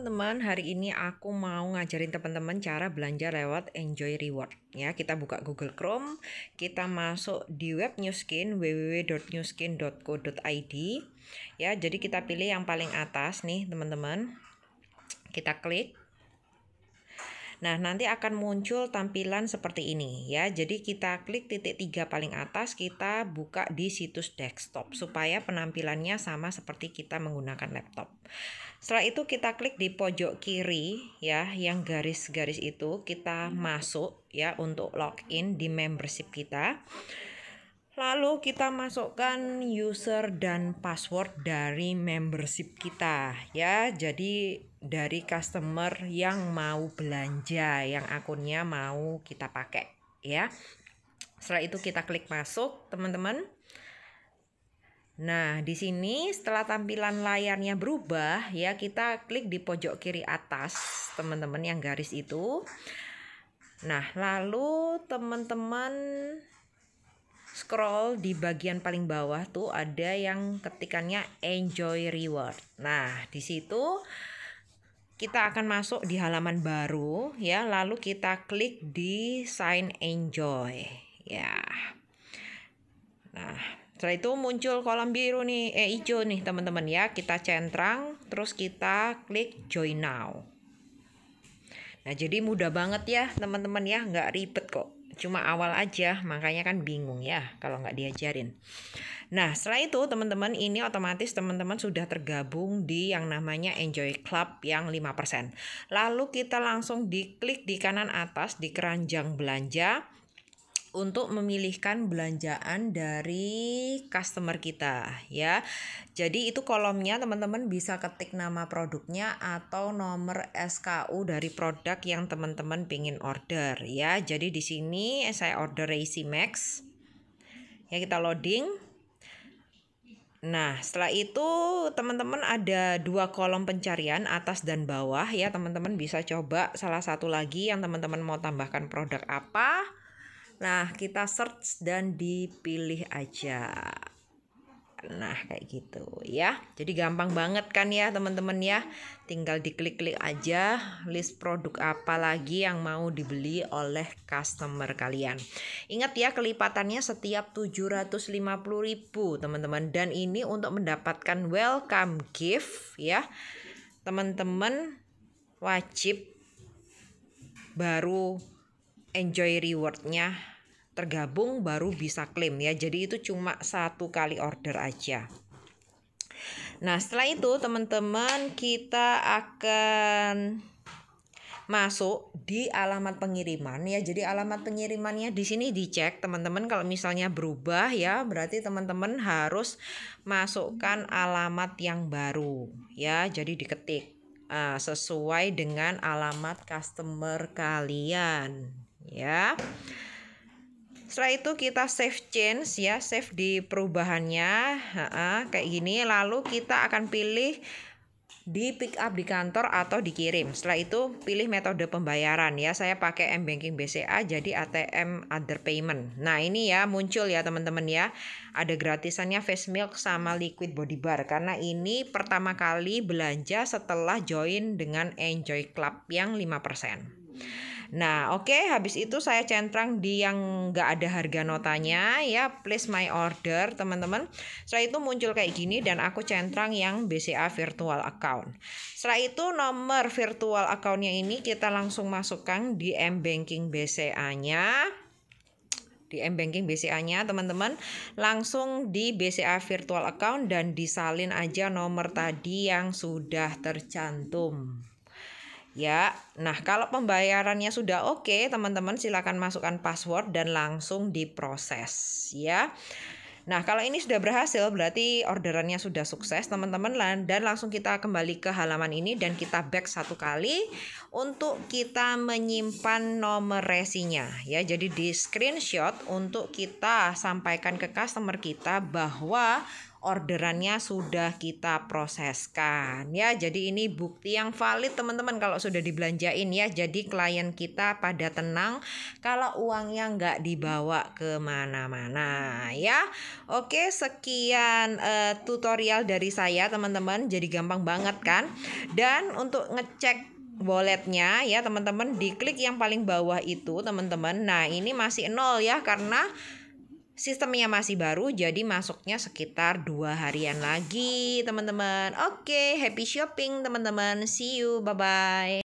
teman-teman, hari ini aku mau ngajarin teman-teman cara belanja lewat Enjoy Reward. Ya, kita buka Google Chrome, kita masuk di web Nu Skin, www.nuskin.co.id. Ya, jadi kita pilih yang paling atas nih, teman-teman. Kita klik. Nah, nanti akan muncul tampilan seperti ini ya. Jadi kita klik titik 3 paling atas, kita buka di situs desktop supaya penampilannya sama seperti kita menggunakan laptop. Setelah itu kita klik di pojok kiri ya, yang garis-garis itu kita masuk ya untuk login di membership kita. Lalu kita masukkan user dan password dari membership kita ya. Jadi dari customer yang mau belanja, yang akunnya mau kita pakai ya. Setelah itu kita klik masuk, teman-teman. Nah, di sini setelah tampilan layarnya berubah ya, kita klik di pojok kiri atas, teman-teman, yang garis itu. Nah, lalu teman-teman scroll di bagian paling bawah tuh ada yang ketikannya Enjoy Reward. Nah, di situ kita akan masuk di halaman baru ya, lalu kita klik di Sign Enjoy ya. Nah, setelah itu muncul kolom biru nih, hijau nih, teman-teman ya. Kita centang, terus kita klik Join Now. Nah, jadi mudah banget ya, teman-teman ya, nggak ribet kok. Cuma awal aja, makanya kan bingung ya kalau nggak diajarin. Nah, setelah itu teman-teman, ini otomatis teman-teman sudah tergabung di yang namanya Enjoy Club yang 5%. Lalu kita langsung diklik di kanan atas di keranjang belanja untuk memilihkan belanjaan dari customer kita ya. Jadi itu kolomnya teman-teman bisa ketik nama produknya atau nomor SKU dari produk yang teman-teman pingin order ya. Jadi di sini saya order AC Max. Ya, kita loading. Nah, setelah itu teman-teman ada dua kolom pencarian atas dan bawah ya. Teman-teman bisa coba salah satu lagi yang teman-teman mau tambahkan produk apa. Nah, kita search dan dipilih aja. Nah, kayak gitu ya. Jadi gampang banget kan ya, teman-teman ya. Tinggal diklik-klik aja list produk apa lagi yang mau dibeli oleh customer kalian. Ingat ya, kelipatannya setiap 750.000, teman-teman. Dan ini untuk mendapatkan welcome gift ya. Teman-teman wajib baru Enjoy Reward-nya tergabung baru bisa klaim ya. Jadi itu cuma satu kali order aja. Nah, setelah itu teman-teman kita akan masuk di alamat pengiriman ya. Jadi alamat pengirimannya di sini dicek, teman-teman. Kalau misalnya berubah ya, berarti teman-teman harus masukkan alamat yang baru ya. Jadi diketik sesuai dengan alamat customer kalian ya. Setelah itu kita save change ya, save di perubahannya kayak gini. Lalu kita akan pilih di pick up di kantor atau dikirim. Setelah itu pilih metode pembayaran ya. Saya pakai M-Banking BCA, jadi ATM Other Payment. Nah, ini ya muncul ya, teman-teman ya. Ada gratisannya face milk sama liquid body bar karena ini pertama kali belanja setelah join dengan Enjoy Club yang 5%. Nah, oke, habis itu saya centang di yang nggak ada harga notanya ya, place my order, teman-teman. Setelah itu muncul kayak gini dan aku centang yang BCA virtual account. Setelah itu nomor virtual account-nya ini kita langsung masukkan di M-Banking BCA-nya. Di M-Banking BCA-nya, teman-teman, langsung di BCA virtual account dan disalin aja nomor tadi yang sudah tercantum. Ya, nah kalau pembayarannya sudah oke, teman-teman silakan masukkan password dan langsung diproses ya. Nah, kalau ini sudah berhasil berarti orderannya sudah sukses, teman-teman. Dan langsung kita kembali ke halaman ini dan kita back satu kali untuk kita menyimpan nomor resinya ya. Jadi di screenshot untuk kita sampaikan ke customer kita bahwa orderannya sudah kita proseskan ya. Jadi ini bukti yang valid teman-teman kalau sudah dibelanjain ya. Jadi klien kita pada tenang kalau uangnya nggak dibawa kemana-mana ya. Oke, sekian tutorial dari saya teman-teman. Jadi gampang banget kan. Dan untuk ngecek walletnya ya teman-teman, diklik yang paling bawah itu teman-teman. Nah ini masih 0 ya karena sistemnya masih baru, jadi masuknya sekitar 2 harian lagi teman-teman. Oke, happy shopping teman-teman. See you, bye-bye.